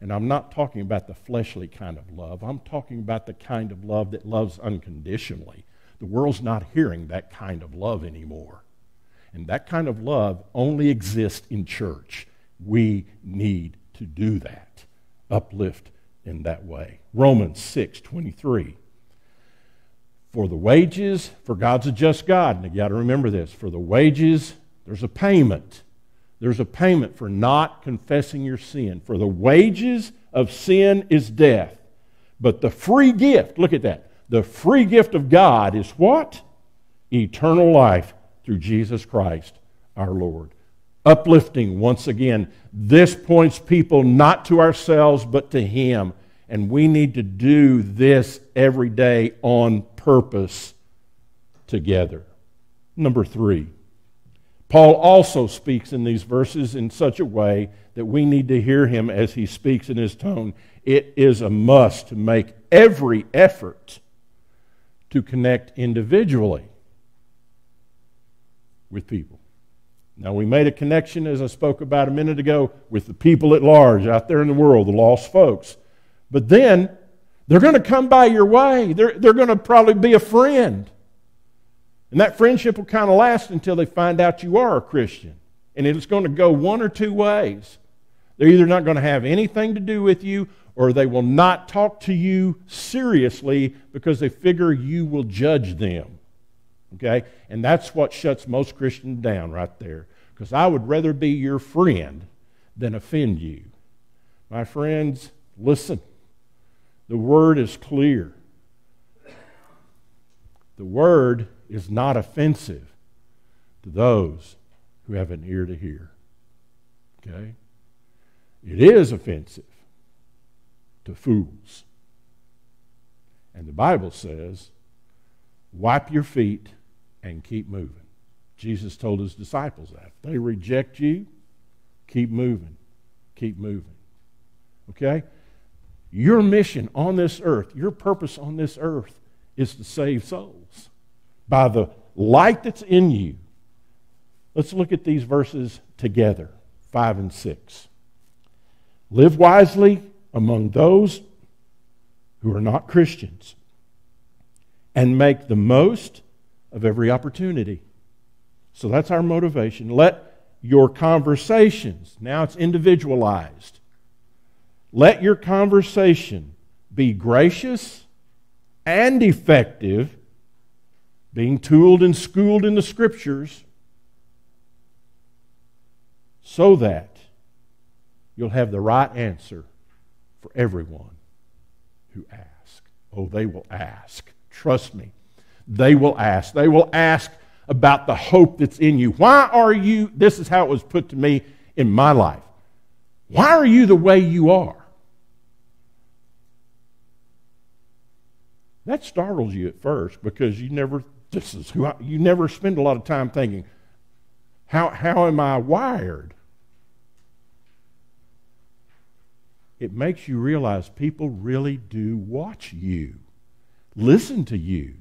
And I'm not talking about the fleshly kind of love. I'm talking about the kind of love that loves unconditionally. The world's not hearing that kind of love anymore. And that kind of love only exists in church. We need to do that. Uplift in that way. Romans 6:23. For the wages, for God's a just God, and you got to remember this, for the wages, there's a payment. There's a payment for not confessing your sin. For the wages of sin is death. But the free gift, look at that, the free gift of God is what? Eternal life through Jesus Christ our Lord. Uplifting once again. This points people not to ourselves but to Him. And we need to do this every day on purpose together. Number 3, Paul also speaks in these verses in such a way that we need to hear him as he speaks in his tone. It is a must to make every effort to connect individually with people. Now, we made a connection, as I spoke about a minute ago, with the people at large out there in the world, the lost folks. But then, they're going to come by your way. They're going to probably be a friend. And that friendship will kind of last until they find out you are a Christian. And it's going to go one or two ways. They're either not going to have anything to do with you, or they will not talk to you seriously because they figure you will judge them. Okay? And that's what shuts most Christians down right there. Because I would rather be your friend than offend you. My friends, listen. The word is clear. The word is not offensive to those who have an ear to hear. Okay? It is offensive to fools. And the Bible says, wipe your feet and keep moving. Jesus told his disciples that. If they reject you, keep moving. Keep moving. Okay? Your mission on this earth, your purpose on this earth is to save souls by the light that's in you. Let's look at these verses together, 5 and 6. Live wisely among those who are not Christians, and make the most of every opportunity. So that's our motivation. Let your conversations, now it's individualized, let your conversation be gracious and effective, being tooled and schooled in the Scriptures, so that you'll have the right answer for everyone who asks. Oh, they will ask. Trust me. They will ask. They will ask about the hope that's in you. Why are you, this is how it was put to me in my life, why are you the way you are? That startles you at first because you never spend a lot of time thinking, how am I wired? It makes you realize people really do watch you, listen to you.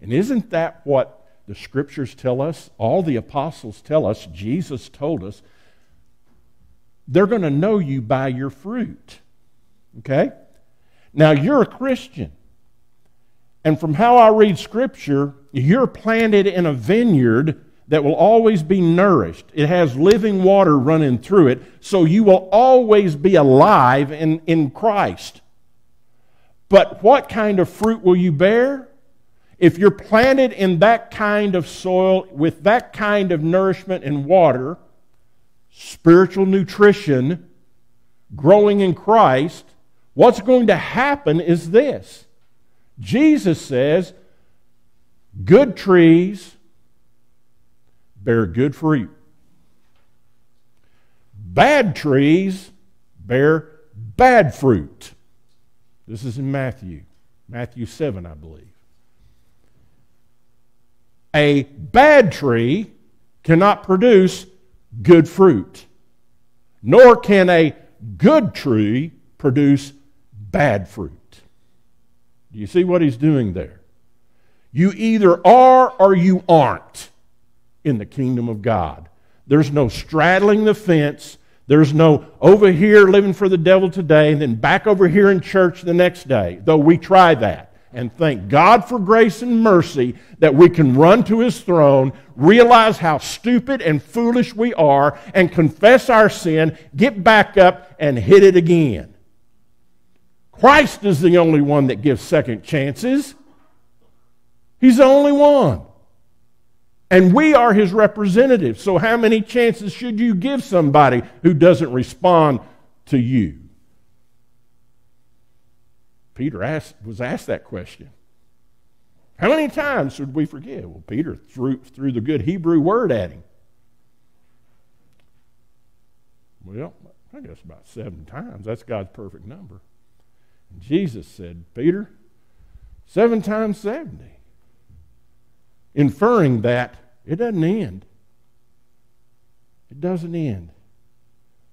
And isn't that what the Scriptures tell us? All the apostles tell us, Jesus told us, they're going to know you by your fruit. Okay? Now, you're a Christian. And from how I read Scripture, you're planted in a vineyard that will always be nourished. It has living water running through it, so you will always be alive in Christ. But what kind of fruit will you bear? If you're planted in that kind of soil, with that kind of nourishment and water, spiritual nutrition, growing in Christ, what's going to happen is this. Jesus says, good trees bear good fruit. Bad trees bear bad fruit. This is in Matthew. Matthew 7, I believe. A bad tree cannot produce good fruit, nor can a good tree produce bad fruit. Do you see what he's doing there? You either are or you aren't. In the kingdom of God, there's no straddling the fence. There's no over here living for the devil today and then back over here in church the next day, though we try that. And thank God for grace and mercy that we can run to his throne, realize how stupid and foolish we are, and confess our sin, get back up and hit it again. Christ is the only one that gives second chances. He's the only one. And we are his representatives. So how many chances should you give somebody who doesn't respond to you? Peter was asked that question. How many times should we forgive? Well, Peter threw the good Hebrew word at him. Well, I guess about 7 times. That's God's perfect number. And Jesus said, Peter, 7 times 70. Inferring that it doesn't end. It doesn't end.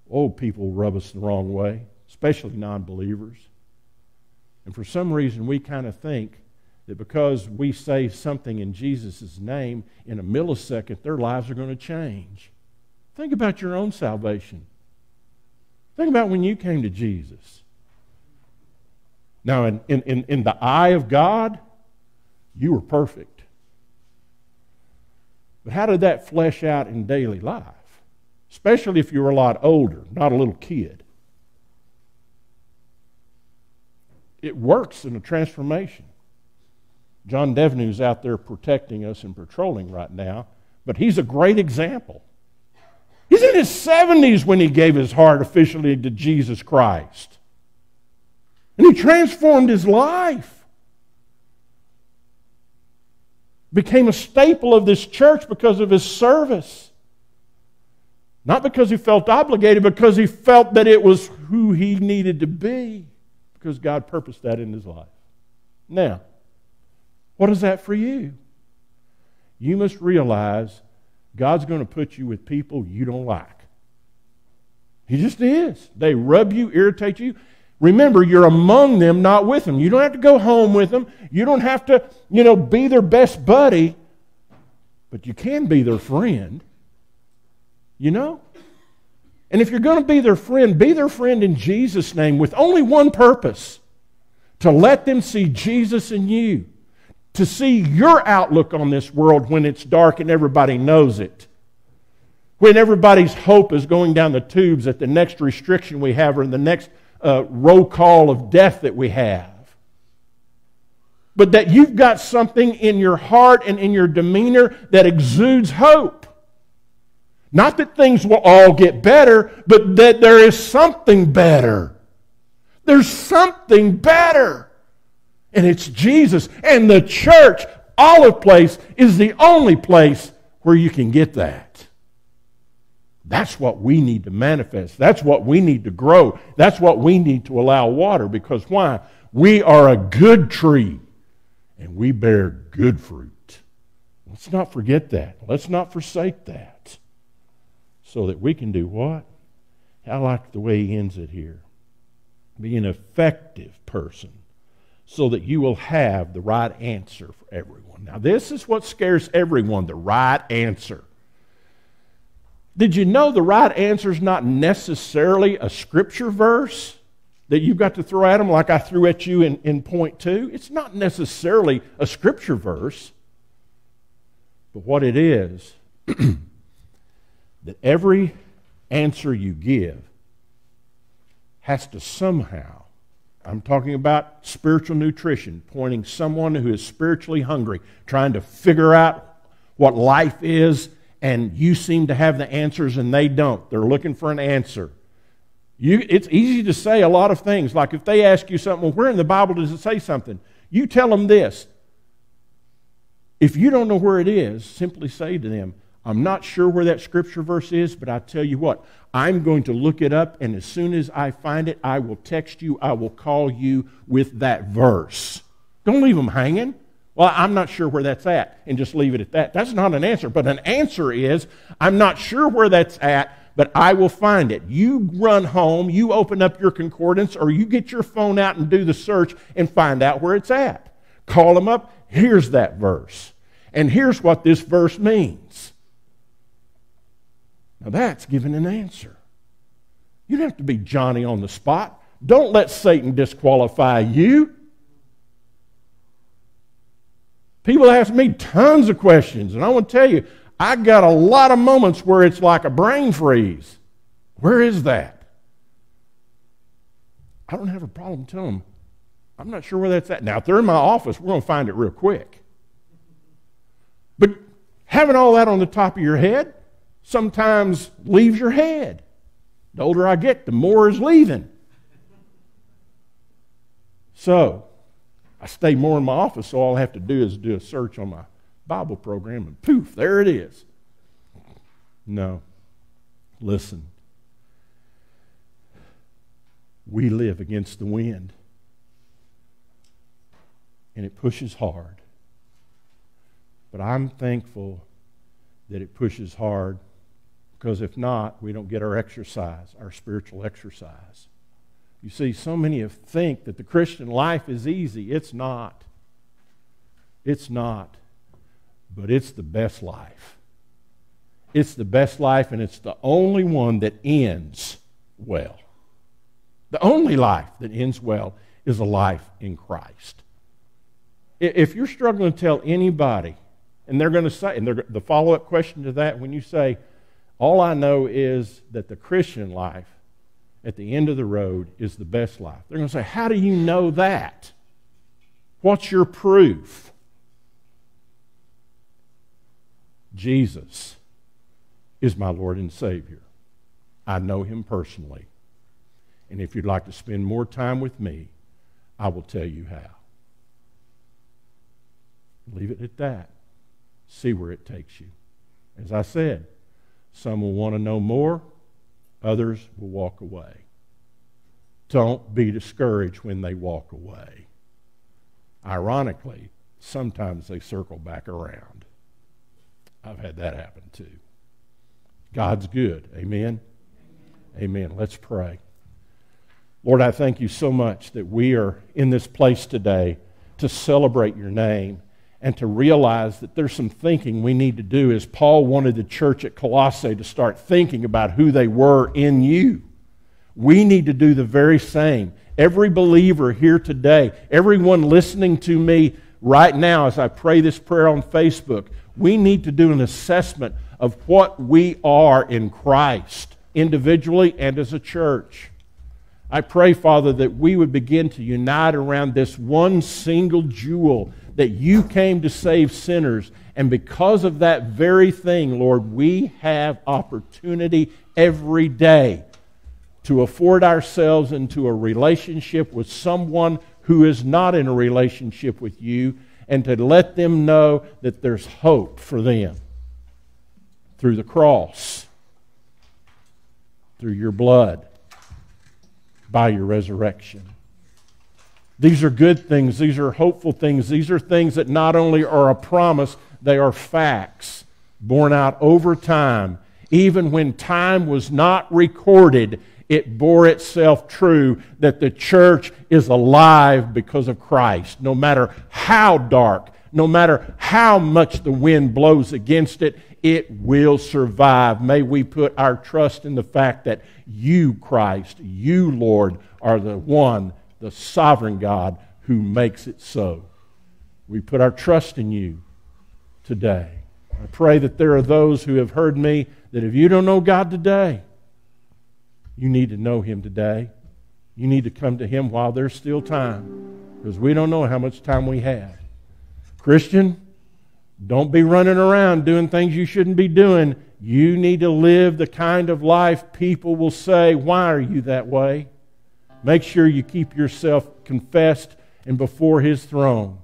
Old people rub us the wrong way, especially non-believers. And for some reason we kind of think that because we say something in Jesus' name, in a millisecond their lives are going to change. Think about your own salvation. Think about when you came to Jesus. Now in the eye of God, you were perfect. But how did that flesh out in daily life? Especially if you were a lot older, not a little kid. It works in a transformation. John Devaney is out there protecting us and patrolling right now, but he's a great example. He's in his 70s when he gave his heart officially to Jesus Christ. And he transformed his life. Became a staple of this church because of his service. Not because he felt obligated, because he felt that it was who he needed to be. Because God purposed that in his life. Now, what is that for you? You must realize God's going to put you with people you don't like. He just is. They rub you, irritate you. Remember, you're among them, not with them. You don't have to go home with them. You don't have to, be their best buddy. But you can be their friend. And if you're going to be their friend in Jesus' name with only one purpose. To let them see Jesus in you. To see your outlook on this world when it's dark and everybody knows it. When everybody's hope is going down the tubes at the next restriction we have or the next roll call of death that we have. But that you've got something in your heart and in your demeanor that exudes hope. Not that things will all get better, but that there is something better. There's something better. And it's Jesus. And the church, Olive Place, is the only place where you can get that. That's what we need to manifest. That's what we need to grow. That's what we need to allow water. Because why? We are a good tree. And we bear good fruit. Let's not forget that. Let's not forsake that. So that we can do what? I like the way he ends it here. Be an effective person. So that you will have the right answer for everyone. Now this is what scares everyone, the right answer. Did you know the right answer is not necessarily a scripture verse that you've got to throw at them like I threw at you in point 2? It's not necessarily a scripture verse. But what it is, that every answer you give has to somehow, I'm talking about spiritual nutrition, pointing someone who is spiritually hungry, trying to figure out what life is, and you seem to have the answers and they don't. They're looking for an answer. It's easy to say a lot of things. Like if they ask you something, well, where in the Bible does it say something? You tell them this. If you don't know where it is, simply say to them, I'm not sure where that scripture verse is, but I tell you what, I'm going to look it up, and as soon as I find it, I will text you, I will call you with that verse. Don't leave them hanging. Well, I'm not sure where that's at, and just leave it at that. That's not an answer, but an answer is, I'm not sure where that's at, but I will find it. You run home, you open up your concordance, or you get your phone out and do the search and find out where it's at. Call them up, here's that verse. And here's what this verse means. Now that's giving an answer. You don't have to be Johnny on the spot. Don't let Satan disqualify you. People ask me tons of questions, and I want to tell you, I got a lot of moments where it's like a brain freeze. Where is that? I don't have a problem telling them, I'm not sure where that's at. Now, if they're in my office, we're going to find it real quick. But having all that on the top of your head, sometimes leaves your head. The older I get, the more is leaving. So, I stay more in my office, so all I have to do is do a search on my Bible program, and poof, there it is. No. Listen. We live against the wind. And it pushes hard. But I'm thankful that it pushes hard. Because if not, we don't get our exercise, our spiritual exercise. You see, so many think that the Christian life is easy. It's not. It's not. But it's the best life. It's the best life, and it's the only one that ends well. The only life that ends well is a life in Christ. If you're struggling to tell anybody, and they're going to say, and the follow-up question to that, when you say, all I know is that the Christian life at the end of the road is the best life. They're going to say, how do you know that? What's your proof? Jesus is my Lord and Savior. I know him personally. And if you'd like to spend more time with me, I will tell you how. Leave it at that. See where it takes you. As I said, some will want to know more, others will walk away. Don't be discouraged when they walk away. Ironically, sometimes they circle back around. I've had that happen too. God's good. Amen? Amen. Amen. Let's pray. Lord, I thank you so much that we are in this place today to celebrate your name and to realize that there's some thinking we need to do, as Paul wanted the church at Colossae to start thinking about who they were in you. We need to do the very same. Every believer here today, everyone listening to me right now as I pray this prayer on Facebook, we need to do an assessment of what we are in Christ, individually and as a church. I pray, Father, that we would begin to unite around this one single jewel, that you came to save sinners. And because of that very thing, Lord, we have opportunity every day to afford ourselves into a relationship with someone who is not in a relationship with you, and to let them know that there's hope for them through the cross, through your blood, by your resurrection. These are good things. These are hopeful things. These are things that not only are a promise, they are facts borne out over time. Even when time was not recorded, it bore itself true that the church is alive because of Christ. No matter how dark, no matter how much the wind blows against it, it will survive. May we put our trust in the fact that you, Christ, you, Lord, are the one, the sovereign God, who makes it so. We put our trust in you today. I pray that there are those who have heard me that if you don't know God today, you need to know him today. You need to come to him while there's still time, because we don't know how much time we have. Christian, don't be running around doing things you shouldn't be doing. You need to live the kind of life people will say, why are you that way? Make sure you keep yourself confessed and before his throne.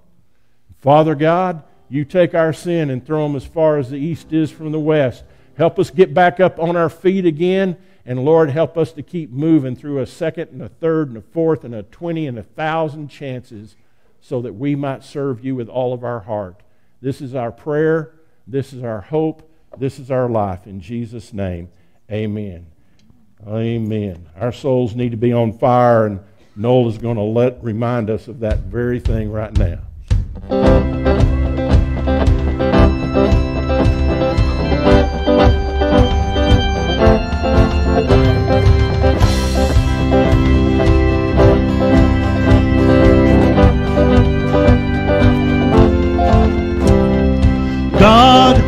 Father God, you take our sin and throw them as far as the east is from the west. Help us get back up on our feet again. And Lord, help us to keep moving through a second and a third and a fourth and a 20 and a 1,000 chances, so that we might serve you with all of our heart. This is our prayer. This is our hope. This is our life. In Jesus' name, amen. Amen. Our souls need to be on fire, and Noel is going to remind us of that very thing right now.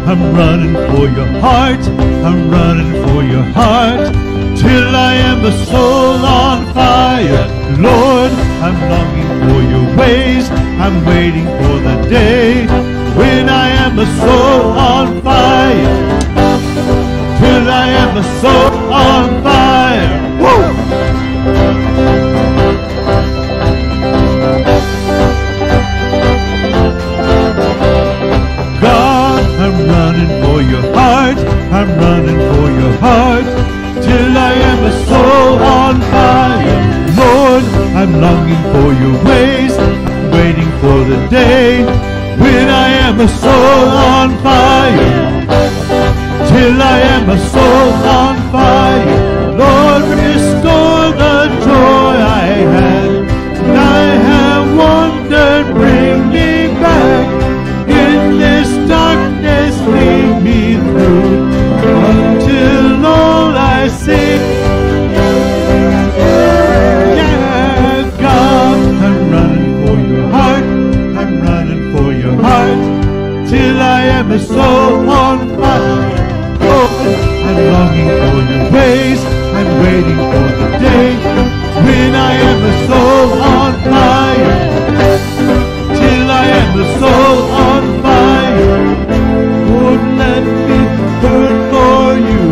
I'm running for your heart, I'm running for your heart, till I am a soul on fire. Lord, I'm longing for your ways, I'm waiting for the day when I am a soul on fire, till I am a soul on fire. Woo! Your heart, I'm running for your heart, till I am a soul on fire. Lord, I'm longing for your ways, I'm waiting for the day when I am a soul on fire, till I am a soul on fire. Lord, restore the joy I had, and I have wandered, bring me back in this darkness, lead me until all I see. Yeah, God, I'm running for your heart, I'm running for your heart, till I am a soul on fire. Oh, I'm longing for your ways, I'm waiting for the day when I am a soul on fire, till I am a soul on fire. Lord, let me burn for you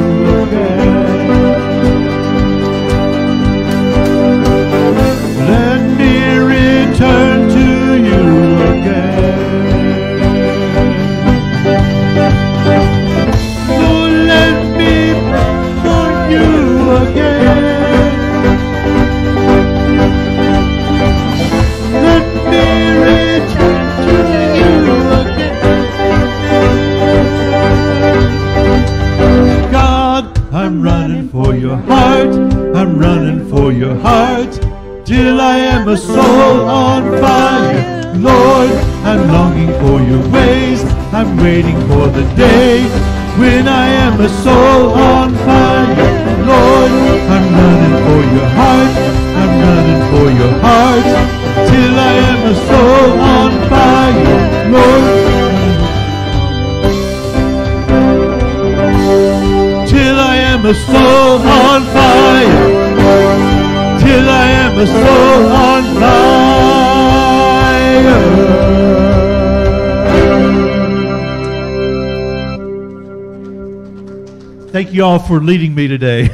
again. I'm a soul on fire, Lord. I'm longing for your ways. I'm waiting for the day when I am a soul on fire, Lord. I'm running for your heart. I'm running for your heart till I am a soul on fire, Lord. Till I am a soul on fire. Till I am a soul on fire. Thank you all for leading me today.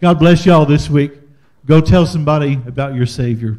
God bless you all this week. Go tell somebody about your Savior.